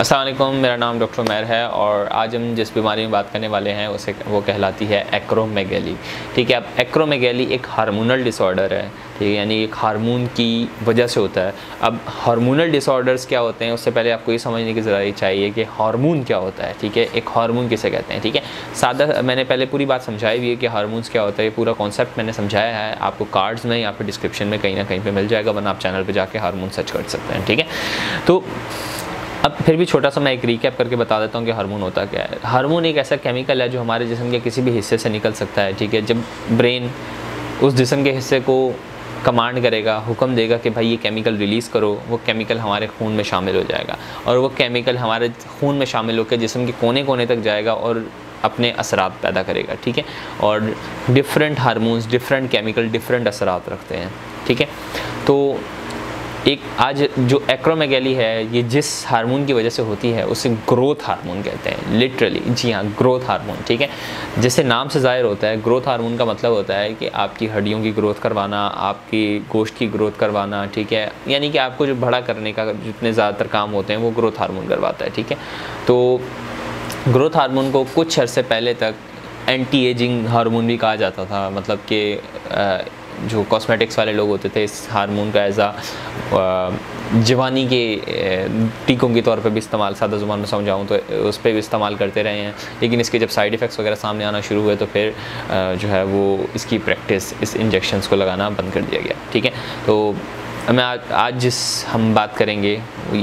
अस्सलाम वालेकुम, मेरा नाम डॉक्टर उमैर है और आज हम जिस बीमारी में बात करने वाले हैं उसे वो कहलाती है एक्रोमेगैली। ठीक है, अब एक्रोमेगैली एक हार्मोनल डिसऑर्डर है, ठीक है, यानी एक हार्मोन की वजह से होता है। अब हार्मोनल डिसऑर्डर्स क्या होते हैं उससे पहले आपको ये समझने की ज़रूरत चाहिए कि हार्मोन क्या होता है। ठीक है, एक हार्मोन किसे कहते हैं। ठीक है, सादा मैंने पहले पूरी बात समझाई हुई है कि हार्मोन्स क्या होता है, ये पूरा कॉन्सेप्ट मैंने समझाया है आपको कार्ड्स में या फिर डिस्क्रिप्शन में कहीं ना कहीं पर मिल जाएगा, वरना आप चैनल पर जाके हार्मोन सर्च कर सकते हैं। ठीक है, तो अब फिर भी छोटा सा मैं एक रिकैप करके बता देता हूँ कि हार्मोन होता क्या है। हार्मोन एक ऐसा केमिकल है जो हमारे जिस्म के किसी भी हिस्से से निकल सकता है। ठीक है, जब ब्रेन उस जिस्म के हिस्से को कमांड करेगा, हुक्म देगा कि भाई ये केमिकल रिलीज़ करो, वो केमिकल हमारे खून में शामिल हो जाएगा और वो केमिकल हमारे खून में शामिल होकर जिस्म के कोने कोने तक जाएगा और अपने असरात पैदा करेगा। ठीक है, और different hormones, different chemical different असरात रखते हैं। ठीक है, तो एक आज जो एक्रोमेगैली है ये जिस हार्मोन की वजह से होती है उसे ग्रोथ हार्मोन कहते हैं, लिटरली। जी हाँ, ग्रोथ हार्मोन। ठीक है, जैसे नाम से ज़ाहिर होता है, ग्रोथ हार्मोन का मतलब होता है कि आपकी हड्डियों की ग्रोथ करवाना, आपकी गोश्त की ग्रोथ करवाना। ठीक है, यानी कि आपको जो बड़ा करने का जितने ज़्यादातर काम होते हैं वो ग्रोथ हार्मोन करवाता है। ठीक है, तो ग्रोथ हार्मोन को कुछ अर्से पहले तक एंटी एजिंग हार्मोन भी कहा जाता था, मतलब कि जो कॉस्मेटिक्स वाले लोग होते थे इस हार्मोन का एज आ जवानी के टीकों के तौर पे भी इस्तेमाल, सादा जुबान में समझाऊँ तो उस पर भी इस्तेमाल करते रहे हैं, लेकिन इसके जब साइड इफ़ेक्ट्स वगैरह सामने आना शुरू हुए तो फिर जो है वो इसकी प्रैक्टिस, इस इंजेक्शन्स को लगाना बंद कर दिया गया। ठीक है, तो मैं आज जिस हम बात करेंगे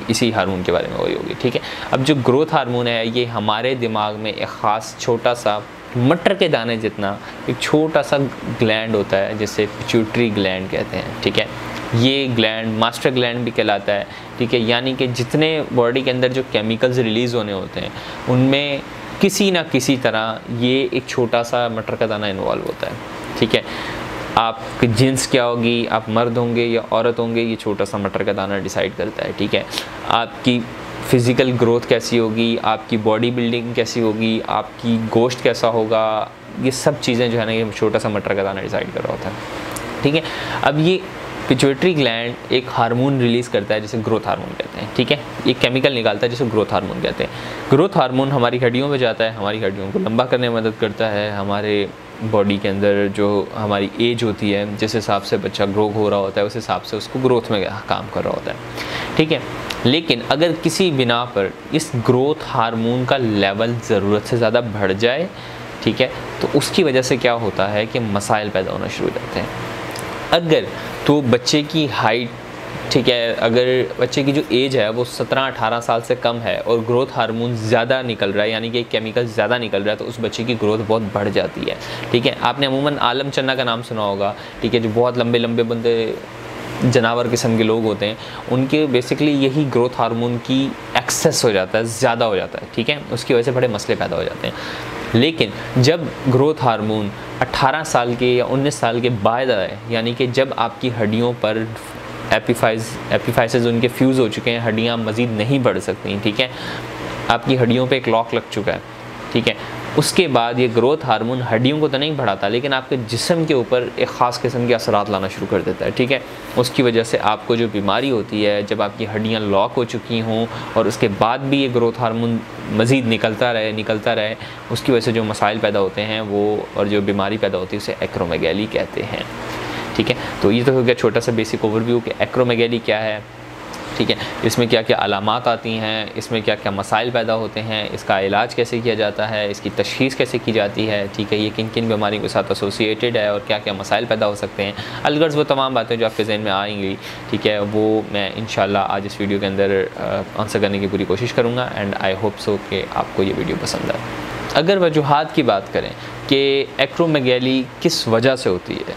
इसी हार्मोन के बारे में वही होगी। ठीक है, अब जो ग्रोथ हार्मोन है ये हमारे दिमाग में एक ख़ास छोटा सा मटर के दाने जितना एक छोटा सा ग्लैंड होता है जिसे पिट्यूटरी ग्लैंड कहते हैं। ठीक है, ये ग्लैंड मास्टर ग्लैंड भी कहलाता है। ठीक है, यानी कि जितने बॉडी के अंदर जो केमिकल्स रिलीज़ होने होते हैं उनमें किसी ना किसी तरह ये एक छोटा सा मटर का दाना इन्वॉल्व होता है। ठीक है, आपकी जिन्स क्या होगी, आप मर्द होंगे या औरत होंगे, ये छोटा सा मटर का दाना डिसाइड करता है। ठीक है, आपकी फ़िज़िकल ग्रोथ कैसी होगी, आपकी बॉडी बिल्डिंग कैसी होगी, आपकी गोश्त कैसा होगा, ये सब चीज़ें जो है ना ये छोटा सा मटर का दाना डिसाइड कर रहा होता है। ठीक है, अब ये पिट्यूटरी ग्लैंड एक हार्मोन रिलीज़ करता है जिसे ग्रोथ हार्मोन कहते हैं। ठीक है, एक केमिकल निकालता है जिसे ग्रोथ हार्मोन कहते हैं। ग्रोथ हार्मोन हमारी हड्डियों में जाता है, हमारी हड्डियों को लंबा करने में मदद करता है, हमारे बॉडी के अंदर जो हमारी एज होती है जिस हिसाब से बच्चा ग्रो हो रहा होता है उस हिसाब से उसको ग्रोथ में काम कर रहा होता है। ठीक है, लेकिन अगर किसी बिना पर इस ग्रोथ हार्मोन का लेवल ज़रूरत से ज़्यादा बढ़ जाए, ठीक है, तो उसकी वजह से क्या होता है कि मसाइल पैदा होना शुरू हो जाते हैं। अगर तो बच्चे की हाइट, ठीक है, अगर बच्चे की जो एज है वो 17-18 साल से कम है और ग्रोथ हार्मोन ज़्यादा निकल रहा है, यानी कि केमिकल ज़्यादा निकल रहा है, तो उस बच्चे की ग्रोथ बहुत बढ़ जाती है। ठीक है, आपने अमूमन आलम चन्ना का नाम सुना होगा। ठीक है, जो बहुत लंबे लंबे बंदे जनावर किस्म के लोग होते हैं, उनके बेसिकली यही ग्रोथ हार्मोन की एक्सेस हो जाता है, ज़्यादा हो जाता है। ठीक है, उसकी वजह से बड़े मसले पैदा हो जाते हैं। लेकिन जब ग्रोथ हार्मोन 18 साल के या 19 साल के बाद आए, यानी कि जब आपकी हड्डियों पर एपीफाइसिस उनके फ्यूज़ हो चुके हैं, हड्डियाँ मज़ीद नहीं बढ़ सकती। ठीक है, आपकी हड्डियों पर एक लॉक लग चुका है। ठीक है, उसके बाद ये ग्रोथ हार्मोन हड्डियों को तो नहीं बढ़ाता, लेकिन आपके जिस्म के ऊपर एक ख़ास किस्म के असरात लाना शुरू कर देता है। ठीक है, उसकी वजह से आपको जो बीमारी होती है जब आपकी हड्डियां लॉक हो चुकी हों और उसके बाद भी ये ग्रोथ हार्मोन मज़ीद निकलता रहे, उसकी वजह से जो मसाइल पैदा होते हैं वो और जो बीमारी पैदा होती है उसे एक्रोमेगैली कहते हैं। ठीक है, तो ये तो हो गया छोटा सा बेसिक ओवरव्यू कि एक्रोमेगैली क्या है। ठीक है, इसमें क्या क्या अलामात आती हैं, इसमें क्या क्या मसाइल पैदा होते हैं, इसका इलाज कैसे किया जाता है, इसकी तशख़ीस कैसे की जाती है। ठीक है, ये किन किन बीमारियों के साथ एसोसिएटेड है और क्या क्या मसाइल पैदा हो सकते हैं, अलगर्ज़ वो तमाम बातें जो आपके जहन में आएंगी। ठीक है, वो मैं इंशाल्लाह आज इस वीडियो के अंदर आंसर करने की पूरी कोशिश करूँगा एंड आई होप सो कि आपको ये वीडियो पसंद आए। अगर वजूहात की बात करें कि एक्रोमेगैली किस वजह से होती है,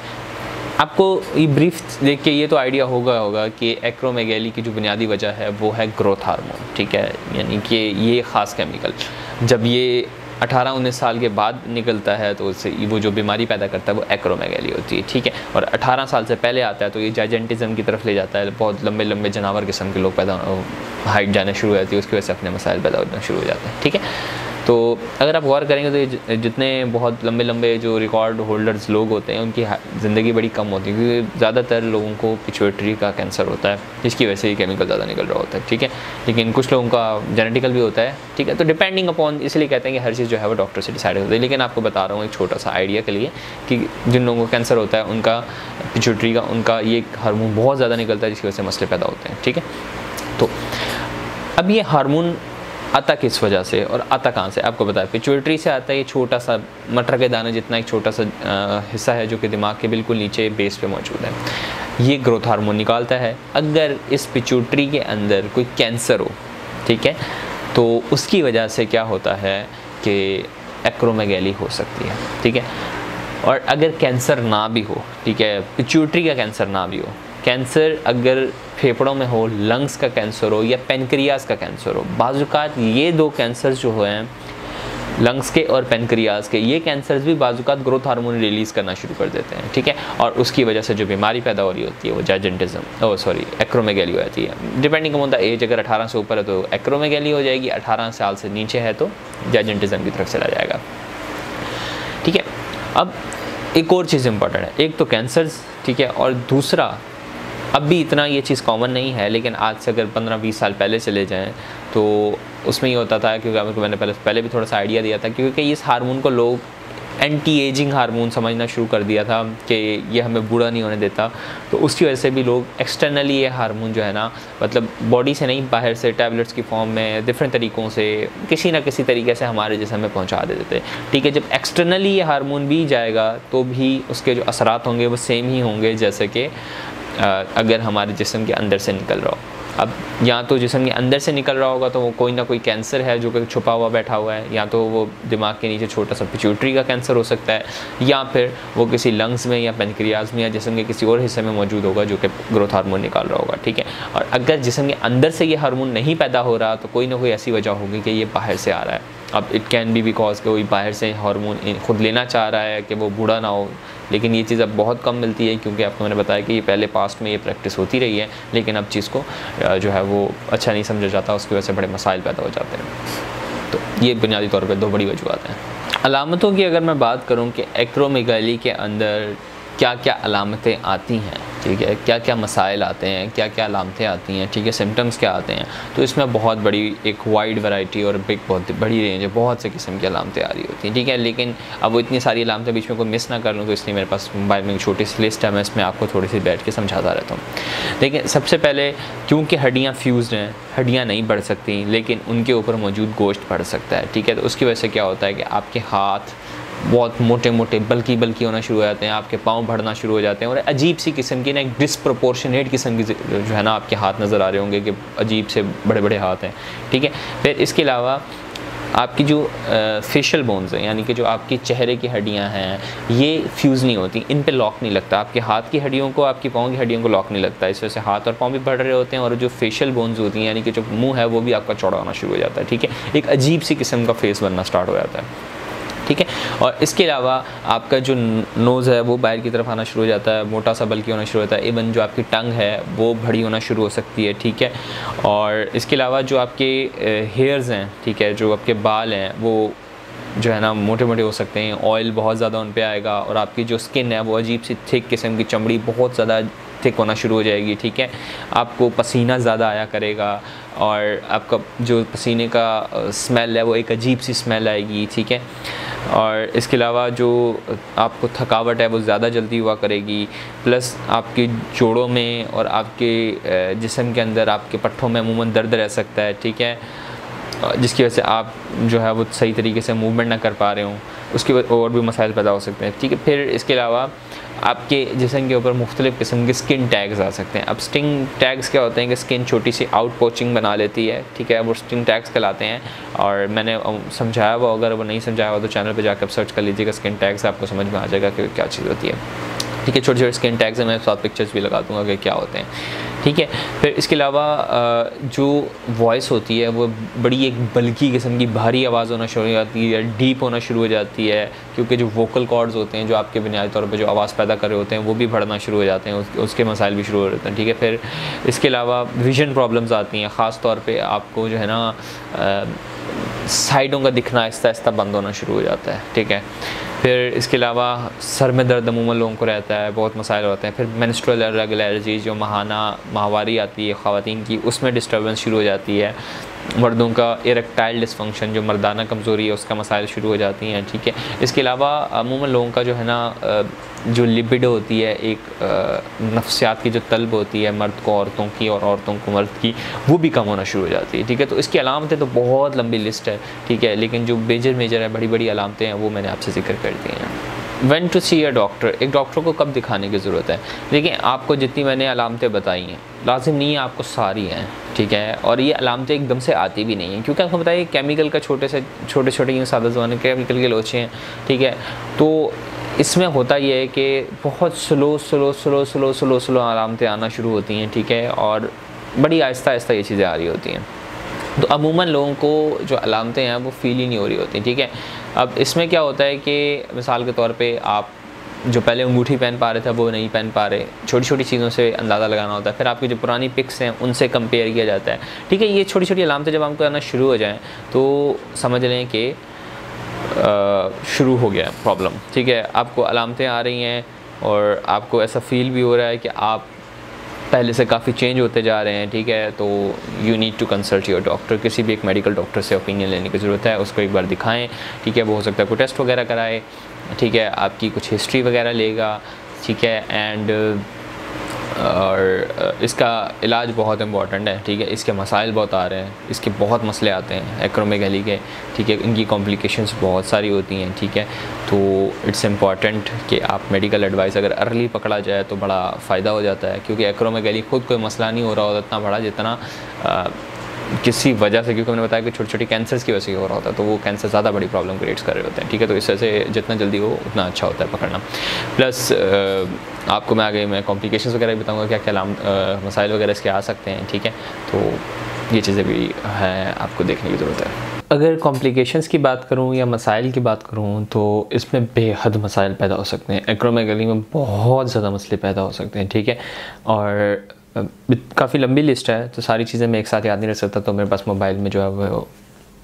आपको ये ब्रीफ देख के ये तो आइडिया होगा कि एक्रोमेगैली की जो बुनियादी वजह है वो है ग्रोथ हार्मोन। ठीक है, यानी कि ये ख़ास केमिकल जब ये 18-19 साल के बाद निकलता है तो उससे वो जो बीमारी पैदा करता है वो एक्रोमेगैली होती है। ठीक है, और 18 साल से पहले आता है तो ये जाइगेंटिज़म की तरफ ले जाता है, बहुत लंबे लंबे जानवर किस्म के लोग पैदा हाइट जाना शुरू हो जाती है, उसकी वजह से अपने मसाइल पैदा होना शुरू हो जाते हैं। ठीक है, तो अगर आप गौर करेंगे तो ये जितने बहुत लंबे लंबे जो रिकॉर्ड होल्डर्स लोग होते हैं उनकी ज़िंदगी बड़ी कम होती है, क्योंकि ज़्यादातर लोगों को पिट्यूटरी का कैंसर होता है जिसकी वजह से ये केमिकल ज़्यादा निकल रहा होता है, ठीक है। लेकिन कुछ लोगों का जेनेटिकल भी होता है, ठीक है। तो डिपेंडिंग अपॉन, इसलिए कहते हैं कि हर चीज़ जो है वो डॉक्टर से डिसाइड होती है, लेकिन आपको बता रहा हूँ एक छोटा सा आइडिया के लिए कि जिन लोगों को कैंसर होता है उनका पिट्यूटरी का उनका ये हार्मोन बहुत ज़्यादा निकलता है जिसकी वजह से मसले पैदा होते हैं, ठीक है। तो अब ये हार्मोन आता किस वजह से और आता कहाँ से, आपको बताया पिट्यूटरी से आता है। ये छोटा सा मटर के दाने जितना एक छोटा सा हिस्सा है जो कि दिमाग के बिल्कुल नीचे बेस पे मौजूद है, ये ग्रोथ हार्मोन निकालता है। अगर इस पिट्यूटरी के अंदर कोई कैंसर हो, ठीक है, तो उसकी वजह से क्या होता है कि एक्रोमेगैली हो सकती है, ठीक है। और अगर कैंसर ना भी हो, ठीक है, पिट्यूटरी का कैंसर ना भी हो, कैंसर अगर फेफड़ों में हो, लंग्स का कैंसर हो या पेनक्रियाज का कैंसर हो, बाजुकात ये दो कैंसर जो हैं लंग्स के और पेनक्रियाज के, ये कैंसर भी बाजुकात ग्रोथ हार्मोन रिलीज़ करना शुरू कर देते हैं, ठीक है। और उसकी वजह से जो बीमारी पैदा हो रही होती है वो जाइगेंटिज़म एक्रोमेगैली हो जाती है। डिपेंडिंग ऑन द एज, अगर 18 से ऊपर है तो एक्रोमेगैली हो जाएगी, 18 साल से नीचे है तो जाइगेंटिज़म की तरफ चला जाएगा, ठीक है। अब एक और चीज़ इंपॉर्टेंट है, एक तो कैंसर्स, ठीक है, और दूसरा अब भी इतना ये चीज़ कॉमन नहीं है, लेकिन आज से अगर 15-20 साल पहले चले जाएं तो उसमें ये होता था, क्योंकि आपको मैंने पहले भी थोड़ा सा आइडिया दिया था, क्योंकि इस हार्मोन को लोग एंटी एजिंग हार्मोन समझना शुरू कर दिया था कि ये हमें बूढ़ा नहीं होने देता, तो उसकी वजह से भी लोग एक्सटर्नली ये हार्मोन जो है ना, मतलब बॉडी से नहीं, बाहर से टैबलेट्स की फॉर्म में डिफरेंट तरीक़ों से किसी ना किसी तरीके से हमारे जैसे हमें पहुंचा देते, ठीक है। जब एक्सटर्नली ये हार्मोन भी जाएगा तो भी उसके जो असरात होंगे वो सेम ही होंगे जैसे कि अगर हमारे जिस्म के अंदर से निकल रहा हो। अब या तो जिस्म के अंदर से निकल रहा होगा तो वो कोई ना कोई कैंसर है जो कि छुपा हुआ बैठा हुआ है, या तो वो दिमाग के नीचे छोटा सा पिट्यूटरी का कैंसर हो सकता है, या फिर वो किसी लंग्स में या पेनक्रियाज में या जिस्म के किसी और हिस्से में मौजूद होगा जो कि ग्रोथ हार्मोन निकाल रहा होगा, ठीक है। और अगर जिस्म के अंदर से ये हार्मोन नहीं पैदा हो रहा तो कोई ना कोई ऐसी वजह होगी कि ये बाहर से आ रहा है। अब इट कैन बी बिकॉज कोई बाहर से हार्मोन खुद लेना चाह रहा है कि वो बूढ़ा ना हो, लेकिन ये चीज़ अब बहुत कम मिलती है, क्योंकि आपको मैंने बताया कि ये पहले पास्ट में ये प्रैक्टिस होती रही है, लेकिन अब चीज़ को जो है वो अच्छा नहीं समझा जाता, उसकी वजह से बड़े मसाइल पैदा हो जाते हैं। तो ये बुनियादी तौर पर दो बड़ी वजूहत हैं। अलामतों की अगर मैं बात करूँ कि एक्रोमेगैली के अंदर क्या क्या अलामतें आती हैं, ठीक है, क्या क्या मसाइल आते हैं, क्या क्या अलामतें आती हैं, ठीक है, सिम्टम्स क्या आते हैं, तो इसमें बहुत बड़ी एक वाइड वैरायटी और बिग बहुत बड़ी रेंज है, बहुत से किस्म की अलामतें आ रही होती हैं, ठीक है। लेकिन अब वो इतनी सारी अलामतें बीच में कोई मिस ना कर लूँ, तो इसलिए मेरे पास मोबाइल में एक छोटी सी लिस्ट है, मैं इसमें आपको थोड़ी सी बैठ के समझाता रहता हूँ। लेकिन सबसे पहले, क्योंकि हड्डियाँ फ्यूज़ हैं, हड्डियाँ नहीं बढ़ सकती, लेकिन उनके ऊपर मौजूद गोश्त बढ़ सकता है, ठीक है। तो उसकी वजह से क्या होता है कि आपके हाथ बहुत मोटे मोटे बल्कि बल्कि होना शुरू हो जाते हैं, आपके पाँव बढ़ना शुरू हो जाते हैं, और अजीब सी किस्म की ना एक डिस्प्रपोर्शनेट किस्म की जो है ना आपके हाथ नज़र आ रहे होंगे कि अजीब से बड़े बड़े हाथ हैं, ठीक है। फिर इसके अलावा आपकी जो फेशियल बोन्स हैं, यानी कि जो आपकी चेहरे की हड्डियां हैं, ये फ्यूज़ नहीं होती, इन पे लॉक नहीं लगता, आपके हाथ की हड्डियों को, आपकी पाँव की हड्डियों को लॉक नहीं लगता, इस वजह से हाथ और पाँव भी बढ़ रहे होते हैं, और जो फेशियल बोन्स होती हैं यानी कि जो मुँह है वो भी आपका चौड़ा होना शुरू हो जाता है, ठीक है। एक अजीब सी किस्म का फेस बनना स्टार्ट हो जाता है, ठीक है। और इसके अलावा आपका जो नोज़ है वो बाहर की तरफ आना शुरू हो जाता है, मोटा सा बल्कि होना शुरू होता है, इवन जो आपकी टंग है वो बड़ी होना शुरू हो सकती है, ठीक है। और इसके अलावा जो आपके हेयर्स हैं, ठीक है, जो आपके बाल हैं वो जो है ना मोटे मोटे हो सकते हैं, ऑयल बहुत ज़्यादा उन पे आएगा, और आपकी जो स्किन है वो अजीब सी थिक किस्म की चमड़ी बहुत ज़्यादा थिक होना शुरू हो जाएगी, ठीक है। आपको पसीना ज़्यादा आया करेगा, और आपका जो पसीने का स्मेल है वो एक अजीब सी स्मेल आएगी, ठीक है। और इसके अलावा जो आपको थकावट है वो ज़्यादा जल्दी हुआ करेगी, प्लस आपके जोड़ों में और आपके जिस्म के अंदर आपके पट्ठों में अमूमन दर्द रह सकता है, ठीक है, जिसकी वजह से आप जो है वो सही तरीके से मूवमेंट ना कर पा रहे हों, उसके बाद और भी मसाइल पैदा हो सकते हैं, ठीक है। फिर इसके अलावा आपके जिस्म के ऊपर मुख्तलिफ़ किस्म के स्किन टैग्स आ सकते हैं। अब स्किन टैग्स क्या होते हैं कि स्किन छोटी सी आउट पोचिंग बना लेती है, ठीक है, वो स्किन टैग्स कहलाते हैं, और मैंने समझाया हुआ, अगर वो नहीं समझाया हुआ तो चैनल पर जाकर सर्च कर लीजिएगा स्किन टैग्स, आपको समझ में आ जाएगा कि क्या चीज़ होती है, ठीक है। छोटे छोटे स्किन टैग्स हैं, मैं साथ पिक्चर्स भी लगा दूंगा कि क्या होते हैं, ठीक है। फिर इसके अलावा जो वॉइस होती है वो बड़ी एक बल्कि किस्म की भारी आवाज़ होना शुरू हो जाती है, डीप होना शुरू हो जाती है, क्योंकि जो वोकल कॉर्ड्स होते हैं जो आपके बुनियादी तौर पे जो आवाज़ पैदा कर रहे होते हैं वो भी बढ़ना शुरू हो जाते हैं, उसके मसाइल भी शुरू हो जाते हैं, ठीक है। फिर इसके अलावा विजन प्रॉब्लम्स आती हैं, ख़ास तौर पर आपको जो है ना साइडों का दिखना आहिस्ता आहिस्ता बंद होना शुरू हो जाता है, ठीक है। फिर इसके अलावा सर में दर्द अमूमन लोगों को रहता है, बहुत मसाइल होते हैं। फिर मेंस्ट्रुअल इरेगुलैरिटीज़ जो माहवारी आती है ख़वातीन की, उसमें डिस्टर्बेंस शुरू हो जाती है। मर्दों का इरेक्टाइल डिसफंक्शन जो मर्दाना कमज़ोरी है उसका मसाइल शुरू हो जाती हैं, ठीक है। इसके अलावा अमूमन लोगों का जो है ना जो लिबिडो होती है, एक नफ्सियात की जो तलब होती है मर्द को औरतों की और औरतों को मर्द की, वो भी कम होना शुरू हो जाती है, ठीक है। तो इसकी अलामतें तो बहुत लंबी लिस्ट है, ठीक है, लेकिन जो मेजर है बड़ी बड़ी अलामतें हैं वो मैंने आपसे जिक्र कर दी हैं। When to see a doctor, एक डॉक्टर को कब दिखाने की ज़रूरत है। देखिए आपको जितनी मैंने अलामतें बताई हैं, लाजिम नहीं है आपको सारी हैं, ठीक है, और ये अलामतें एकदम से आती भी नहीं हैं, क्योंकि आपको बताइए केमिकल का छोटे छोटे सादा जमाने केमिकल के लोचे हैं, ठीक है। तो इसमें होता यह है कि बहुत स्लो अलामतें आना शुरू होती हैं, ठीक है, और बड़ी आहिस्ता आहिस्ता ये चीज़ें आ रही होती हैं। तो अमूमन लोगों को जो अलामतें हैं वो फ़ील ही नहीं हो रही होती, ठीक है। अब इसमें क्या होता है कि मिसाल के तौर पे आप जो पहले अंगूठी पहन पा रहे थे वो नहीं पहन पा रहे, छोटी छोटी चीज़ों से अंदाज़ा लगाना होता है। फिर आपकी जो पुरानी पिक्स हैं उनसे कंपेयर किया जाता है, ठीक है। ये छोटी छोटी अलामतें जब आपको आना शुरू हो जाएँ तो समझ लें कि शुरू हो गया प्रॉब्लम, ठीक है। आपको अलामतें आ रही हैं और आपको ऐसा फ़ील भी हो रहा है कि आप पहले से काफ़ी चेंज होते जा रहे हैं, ठीक है। तो you need to consult your doctor, किसी भी एक मेडिकल डॉक्टर से ओपिनियन लेने की ज़रूरत है, उसको एक बार दिखाएं, ठीक है। वो हो सकता है कोई टेस्ट वगैरह कराए, ठीक है, आपकी कुछ हिस्ट्री वगैरह लेगा, ठीक है, एंड और इसका इलाज बहुत इम्पॉर्टेंट है, ठीक है। इसके मसाइल बहुत आ रहे हैं, इसके बहुत मसले आते हैं एक्रोमेगैली के, ठीक है। इनकी कॉम्प्लिकेशंस बहुत सारी होती हैं, ठीक है। तो इट्स इम्पॉर्टेंट कि आप मेडिकल एडवाइस अगर अर्ली पकड़ा जाए तो बड़ा फ़ायदा हो जाता है, क्योंकि एक्रोमेगैली खुद कोई मसला नहीं हो रहा होता इतना बड़ा जितना किसी वजह से, क्योंकि मैंने बताया कि छोटी छोटी कैंसर्स की वजह से हो रहा होता है, तो वो कैंसर ज़्यादा बड़ी प्रॉब्लम क्रिएट्स कर रहे होते हैं, ठीक है। तो इस वजह से जितना जल्दी हो उतना अच्छा होता है पकड़ना। प्लस आपको मैं आगे मैं कॉम्प्लिकेशंस वगैरह भी बताऊँगा, क्या क्या मसाइल वगैरह इसके आ सकते हैं, ठीक है। तो ये चीज़ें भी हैं आपको देखने की ज़रूरत है। अगर कॉम्प्लिकेशंस की बात करूं या मसाइल की बात करूं तो इसमें बेहद मसाइल पैदा हो सकते हैं, एक्रोमेगैली में बहुत ज़्यादा मसले पैदा हो सकते हैं, ठीक है। और काफ़ी लंबी लिस्ट है तो सारी चीज़ें मैं एक साथ याद नहीं रख सकता, तो मेरे पास मोबाइल में जो है वो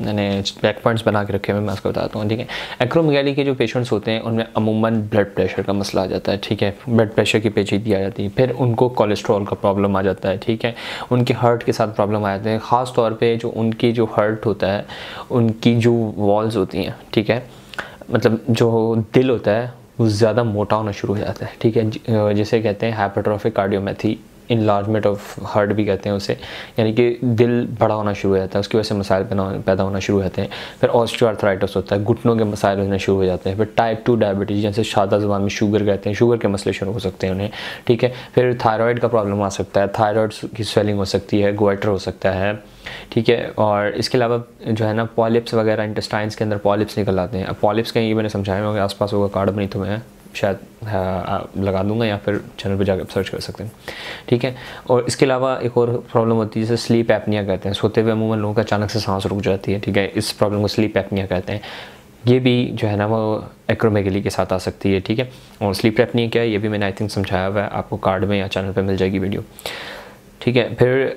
मैंने बैक पॉइंट्स बना के रखे हुए, मैं उसको बताता हूँ, ठीक है। एक्रोमेगैली के जो पेशेंट्स होते हैं उनमें अमूमन ब्लड प्रेशर का मसला आ जाता है, ठीक है, ब्लड प्रेशर की पेचीदगी आ जाती है। फिर उनको कोलेस्ट्रॉल का प्रॉब्लम आ जाता है, ठीक है, उनके हार्ट के साथ प्रॉब्लम आ जाते हैं, ख़ास तौर पर जो उनकी जो हार्ट होता है उनकी जो वॉल्स होती हैं, ठीक है, मतलब जो दिल होता है वो ज़्यादा मोटा होना शुरू हो जाता है, ठीक है, जिसे कहते हैं hypertrophic cardiomyopathy, enlargement of heart भी कहते हैं उसे, यानी कि दिल बड़ा होना शुरू हो जाता है, उसकी वजह से मसाइल पैदा होना शुरू होते हैं। फिर ऑस्टियोआर्थराइटिस होता है, घुटनों के मसाइल होने शुरू हो जाते हैं। फिर टाइप 2 डायबिटीज़, जैसे सादा ज़बान में शुगर कहते हैं, शुगर के मसले शुरू हो सकते हैं उन्हें, ठीक है। फिर थायराइड का प्रॉब्लम आ सकता है, थायराइड की स्वेलिंग हो सकती है, गोइटर हो सकता है, ठीक है। और इसके अलावा जो है ना पॉलिप्स वगैरह, इंटेस्टाइंस के अंदर पॉलिप्स निकल आते हैं। अब पॉलिप्स का ये मैंने समझाया होगा, आस पास होगा कार्ड बनी तो मैं शायद लगा दूंगा या फिर चैनल पर जाकर सर्च कर सकते हैं, ठीक है। और इसके अलावा एक और प्रॉब्लम होती है जिसे स्लीप एपनिया कहते हैं, सोते हुए अमूमन लोगों का अचानक से सांस रुक जाती है, ठीक है, इस प्रॉब्लम को स्लीप एपनिया कहते हैं। ये भी जो है ना वो एक्रोमेगैली के साथ आ सकती है, ठीक है। और स्लीप एपनिया क्या है ये भी मैंने आई थिंक समझाया हुआ है, आपको कार्ड में या चैनल पर मिल जाएगी वीडियो, ठीक है। फिर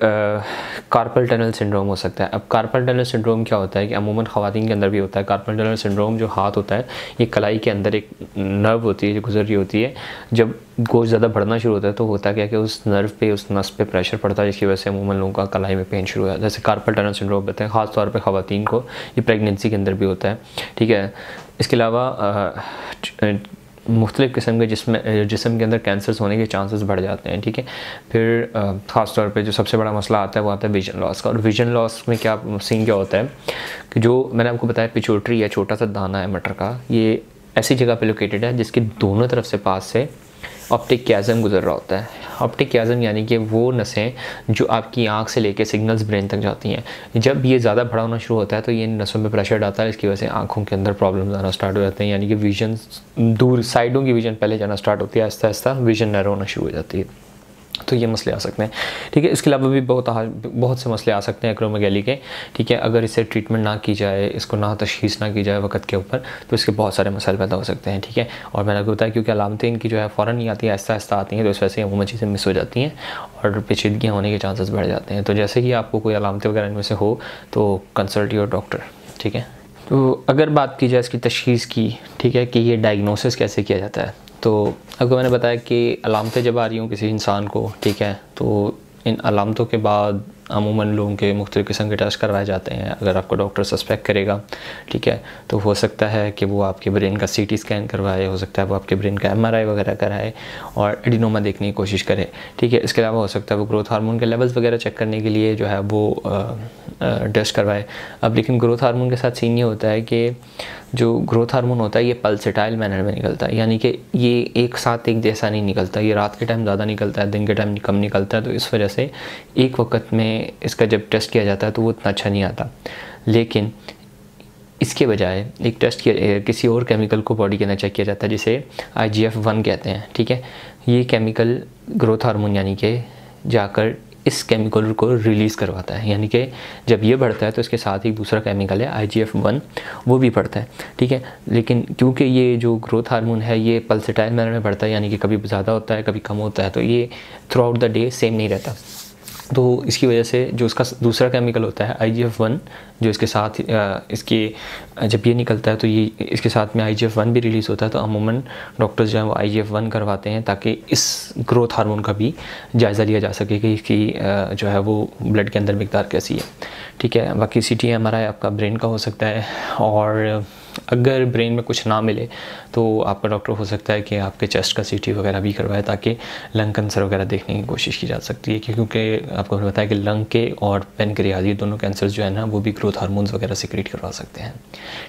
कार्पल टनल सिंड्रोम हो सकता है। अब कार्पल टनल सिंड्रोम क्या होता है कि अमूमन ख़वातीन के अंदर भी होता है। कार्पल टनल सिंड्रोम जो हाथ होता है, ये कलाई के अंदर एक नर्व होती है जो गुजर रही होती है। जब गोश्त ज़्यादा बढ़ना शुरू होता है तो होता क्या कि उस नर्व पे, उस नस पे प्रेशर पड़ता है, जिसकी वजह से अमूमन लोगों का कलाई में पेन शुरू हो जाता है, जैसे कार्पल टनल सिंड्रोम होता है। ख़ास तौर पर ख़वातीन को ये प्रेगनेंसी के अंदर भी होता है, ठीक है। इसके अलावा मुख्तलिफ़ किस्म के जिस्म के अंदर कैंसर्स होने के चांसेस बढ़ जाते हैं, ठीक है। फिर ख़ास तौर पे जो सबसे बड़ा मसला आता है वो आता है विजन लॉस का। और विजन लॉस में क्या सीन क्या होता है कि जो मैंने आपको बताया पिट्यूटरी या छोटा सा दाना है मटर का, ये ऐसी जगह पे लोकेटेड है जिसके दोनों तरफ से पास से ऑप्टिक क्राइज़म गुजर रहा होता है। ऑप्टिक क्राइज़म यानी कि वो नसें जो आपकी आंख से लेकर सिग्नल्स ब्रेन तक जाती हैं। जब ये ज़्यादा बड़ा होना शुरू होता है तो ये नसों पे प्रेशर डालता है, इसकी वजह से आंखों के अंदर प्रॉब्लम्स आना स्टार्ट हो जाते हैं, यानी कि विजन दूर साइडों की विजन पहले जाना स्टार्ट होती है, आहिस्ता आहिस्ता विजन नैरो होना शुरू हो जाती है। तो ये मसले आ सकते हैं, ठीक है। इसके अलावा भी बहुत से मसले आ सकते हैं एक्रोमेगैली के, ठीक है। अगर इसे ट्रीटमेंट ना की जाए, इसको ना तशखीस ना की जाए वक्त के ऊपर, तो इसके बहुत सारे मसाइल पैदा हो सकते हैं, ठीक है। और मैंने आपको बताया क्योंकि अलामतें इनकी जो है फ़ौरन नहीं आती, आहिस्ता आहिस्ता आती हैं, तो इस वजह से अमूमन चीज़ें मिस हो जाती हैं और पेचीदगियाँ होने के चांसेस बढ़ जाते हैं। तो जैसे ही आपको कोई अलामतें वगैरह इनमें से हो तो कंसल्ट योर डॉक्टर। ठीक है। तो अगर बात की जाए इसकी तशख़ीस की, ठीक है, कि ये डायग्नोसिस कैसे किया जाता है, तो आपको मैंने बताया कि अलामतें जब आ रही हों किसी इंसान को, ठीक है, तो इन अलामतों के बाद अमूमन लोगों के मुख्तलिफ़ किस्म के टेस्ट करवाए जाते हैं। अगर आपको डॉक्टर सस्पेक्ट करेगा, ठीक है, तो हो सकता है कि वो आपके ब्रेन का CT स्कैन करवाए, हो सकता है वो आपके ब्रेन का MRI वगैरह कराए और एडिनोमा देखने की कोशिश करे, ठीक है। इसके अलावा हो सकता है वो ग्रोथ हार्मोन के लेवल्स वगैरह चेक करने के लिए जो है वो टेस्ट करवाए। अब लेकिन ग्रोथ हार्मोन के साथ सीन ये होता है कि जो ग्रोथ हार्मोन होता है ये पल्सेटाइल मैनर में निकलता है, यानी कि ये एक साथ एक जैसा नहीं निकलता, ये रात के टाइम ज़्यादा निकलता है, दिन के टाइम कम निकलता है। तो इस वजह से एक वक्त में इसका जब टेस्ट किया जाता है तो वो उतना अच्छा नहीं आता। लेकिन इसके बजाय एक टेस्ट किसी और केमिकल को बॉडी के अंदर चेक किया जाता है जिसे IGF-1 कहते हैं, ठीक है। ये केमिकल ग्रोथ हार्मोन यानी कि जाकर इस केमिकल को रिलीज़ करवाता है, यानी कि जब ये बढ़ता है तो इसके साथ ही दूसरा केमिकल है IGF-1, वो भी बढ़ता है, ठीक है। लेकिन क्योंकि ये जो ग्रोथ हार्मोन है ये पल्सेटाइल मैनर में बढ़ता है, यानी कि कभी ज़्यादा होता है कभी कम होता है, तो ये throughout the day same नहीं रहता। तो इसकी वजह से जो उसका दूसरा केमिकल होता है IGF-1, जो इसके साथ इसके जब ये निकलता है तो ये इसके साथ में IGF-1 भी रिलीज़ होता है। तो अमूमन डॉक्टर्स जो हैं वो IGF-1 करवाते हैं ताकि इस ग्रोथ हार्मोन का भी जायज़ा लिया जा सके कि इसकी जो है वो ब्लड के अंदर मिकदार कैसी है, ठीक है। बाकी CT MRI आपका ब्रेन का हो सकता है, और अगर ब्रेन में कुछ ना मिले तो आपका डॉक्टर हो सकता है कि आपके चेस्ट का CT वगैरह भी करवाए ताकि लंग कैंसर वगैरह देखने की कोशिश की जा सकती है, क्योंकि आपको बताया कि लंग के और पेनक्रियाज ये दोनों कैंसर जो है ना वो भी ग्रोथ हार्मोन्स वगैरह सिक्रीट करवा सकते हैं,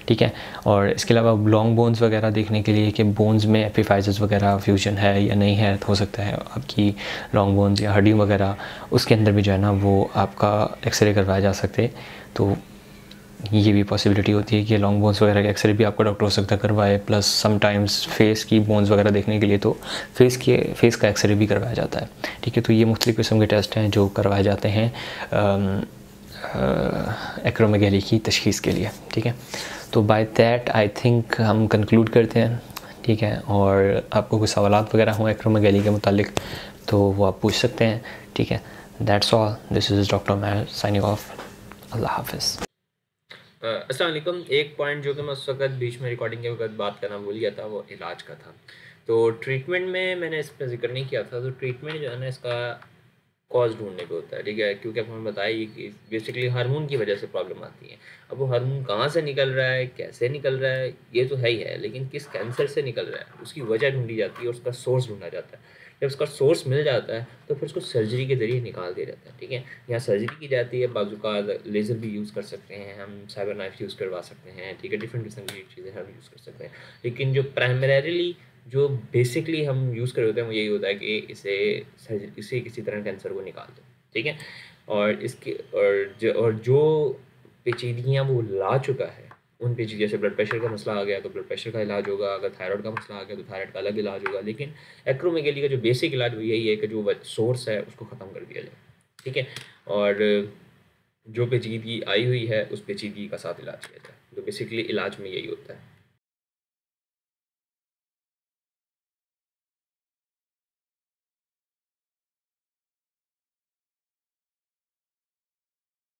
ठीक है। और इसके अलावा लॉन्ग बोन्स वगैरह देखने के लिए कि बोन्स में एपीफाइसिस वगैरह फ्यूजन है या नहीं है, तो हो सकता है आपकी लॉन्ग बोन्स या हड्डी वगैरह उसके अंदर भी जो है ना वो आपका एक्सरे करवाया जा सकते। तो ये भी पॉसिबिलिटी होती है कि लॉन्ग बोन्स वगैरह के एक्सरे भी आपका डॉक्टर हो सकता करवाए, प्लस समटाइम्स फेस की बोन्स वगैरह देखने के लिए तो फेस का एक्सरे भी करवाया जाता है, ठीक है। तो ये मुख्तलिफ़ किस्म के टेस्ट हैं जो करवाए जाते हैं एक्रोमेगैली की तशख़ीस के लिए, ठीक है। तो बाय दैट आई थिंक हम कंक्लूड करते हैं, ठीक है। और आपको कोई सवाल वगैरह हों एक्रोमेगैली के मुतालिक तो वो आप पूछ सकते हैं, ठीक है। That's all, this is doctor Mahal signing off, अल्लाह हाफिज़। अस्सलाम वालेकुम। एक पॉइंट जो कि मैं उस वक्त बीच में रिकॉर्डिंग के वक्त बात करना भूल गया था वो इलाज का था। तो ट्रीटमेंट में मैंने इस पर जिक्र नहीं किया था। तो ट्रीटमेंट जो है ना इसका कॉज ढूंढने पे होता है, ठीक है, क्योंकि आपने बताया कि बेसिकली हार्मोन की वजह से प्रॉब्लम आती है। अब वो हार्मोन कहाँ से निकल रहा है, कैसे निकल रहा है, ये तो है ही है, लेकिन किस कैंसर से निकल रहा है उसकी वजह ढूंढी जाती है और उसका सोर्स ढूंढा जाता है। जब उसका सोर्स मिल जाता है तो फिर उसको सर्जरी के ज़रिए निकाल दिया जाता है, ठीक है। यहाँ सर्जरी की जाती है, बाजू का लेज़र भी यूज़ कर सकते हैं हम, साइबर नाइफ यूज़ करवा सकते हैं, ठीक है, डिफरेंट किस्म की चीज़ें हम यूज़ कर सकते हैं। लेकिन जो प्राइमरीली जो बेसिकली हम यूज़ कर रहे होते हैं वो यही होता है कि इसे किसी तरह कैंसर को निकाल दो, ठीक है। और इसके और जो पेचीदगियाँ वो ला चुका है उन पे, जैसे ब्लड प्रेशर का मसला आ गया तो ब्लड प्रेशर का इलाज होगा, अगर थायराइड का मसला आ गया तो थायराइड का अलग इलाज होगा। लेकिन एक्रोमेगैली का जो बेसिक इलाज वो यही है कि जो सोर्स है उसको ख़त्म कर दिया जाए, ठीक है, और जो पेचीदगी आई हुई है उस पेचीदगी का साथ इलाज किया जाए। तो बेसिकली इलाज में यही होता है।